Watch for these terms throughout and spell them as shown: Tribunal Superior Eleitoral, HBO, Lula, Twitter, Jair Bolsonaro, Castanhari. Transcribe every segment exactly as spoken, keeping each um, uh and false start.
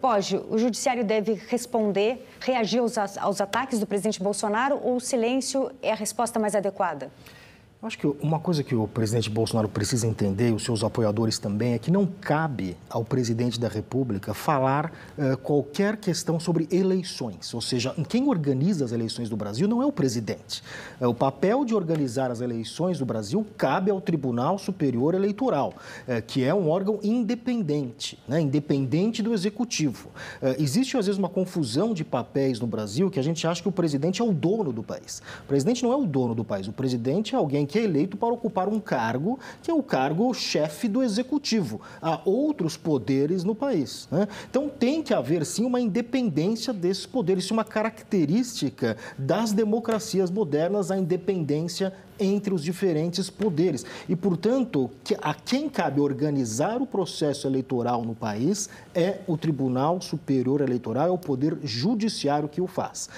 Pode, o judiciário deve responder, reagir aos, aos ataques do presidente Bolsonaro, ou o silêncio é a resposta mais adequada? Eu acho que uma coisa que o presidente Bolsonaro precisa entender, e os seus apoiadores também, é que não cabe ao presidente da República falar eh, qualquer questão sobre eleições. Ou seja, quem organiza as eleições do Brasil não é o presidente. O papel de organizar as eleições do Brasil cabe ao Tribunal Superior Eleitoral, eh, que é um órgão independente, né, independente do Executivo. Eh, existe, às vezes, uma confusão de papéis no Brasil que a gente acha que o presidente é o dono do país. O presidente não é o dono do país, o presidente é alguém que é eleito para ocupar um cargo, que é o cargo chefe do Executivo. Há outros poderes no país, né? Então, tem que haver, sim, uma independência desses poderes. Isso é uma característica das democracias modernas, a independência entre os diferentes poderes. E, portanto, a quem cabe organizar o processo eleitoral no país é o Tribunal Superior Eleitoral, é o Poder Judiciário que o faz.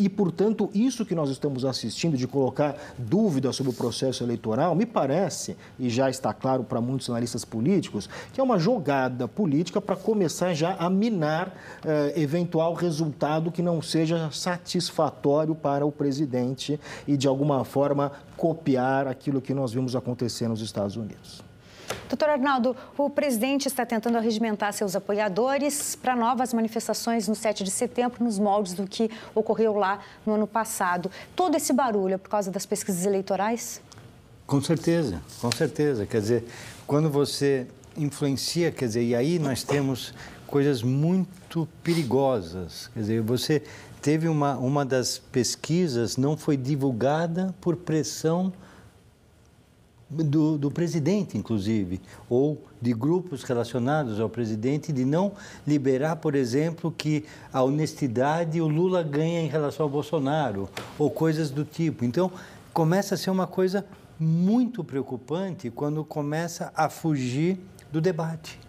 E, portanto, isso que nós estamos assistindo, de colocar dúvidas sobre o processo eleitoral, me parece, e já está claro para muitos analistas políticos, que é uma jogada política para começar já a minar eventual resultado que não seja satisfatório para o presidente e, de alguma forma, copiar aquilo que nós vimos acontecer nos Estados Unidos. Doutor Arnaldo, o presidente está tentando arregimentar seus apoiadores para novas manifestações no sete de setembro, nos moldes do que ocorreu lá no ano passado. Todo esse barulho é por causa das pesquisas eleitorais? Com certeza, com certeza. Quer dizer, quando você influencia, quer dizer, e aí nós temos coisas muito perigosas. Quer dizer, você teve uma, uma das pesquisas, não foi divulgada por pressão do, do presidente, inclusive, ou de grupos relacionados ao presidente, de não liberar, por exemplo, que a honestidade o Lula ganha em relação ao Bolsonaro, ou coisas do tipo. Então, começa a ser uma coisa muito preocupante quando começa a fugir do debate.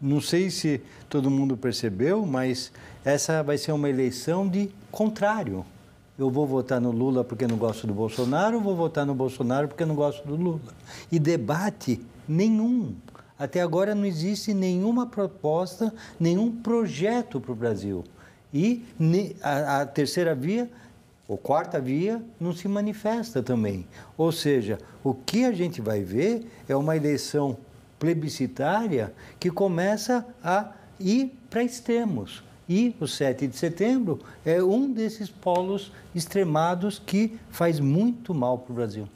Não sei se todo mundo percebeu, mas essa vai ser uma eleição de contrário. Eu vou votar no Lula porque não gosto do Bolsonaro, vou votar no Bolsonaro porque não gosto do Lula. E debate nenhum. Até agora não existe nenhuma proposta, nenhum projeto para o Brasil. E a terceira via, ou quarta via, não se manifesta também. Ou seja, o que a gente vai ver é uma eleição plebiscitária que começa a ir para extremos. E o sete de setembro é um desses polos extremados que faz muito mal para o Brasil.